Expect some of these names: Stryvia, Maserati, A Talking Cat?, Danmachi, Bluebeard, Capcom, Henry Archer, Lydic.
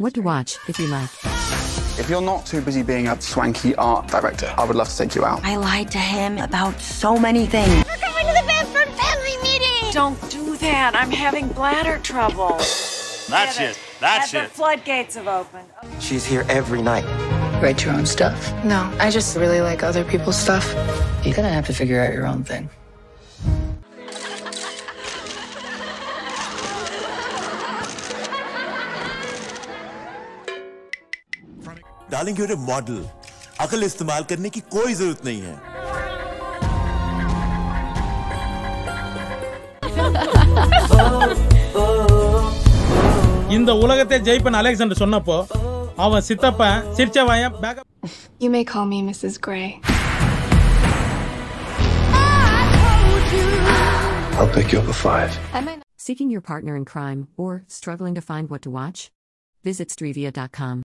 What to watch, if you like. If you're not too busy being a swanky art director, I would love to take you out. I lied to him about so many things. We're coming to the Bedford family meeting! Don't do that. I'm having bladder trouble. That's it. The floodgates have opened. She's here every night. Write your own stuff? No, I just really like other people's stuff. You're gonna have to figure out your own thing. Darling, you're a model. अकल इस्तेमाल करने की कोई ज़रूरत नहीं है. इंदौ उलगते जयपन Alexander सुनना पो. आवाज़ सितपा सिरचवाया bag. You may call me Mrs. Gray. I'll pick you up at 5. Seeking your partner in crime or struggling to find what to watch? Visit Stryvia.com.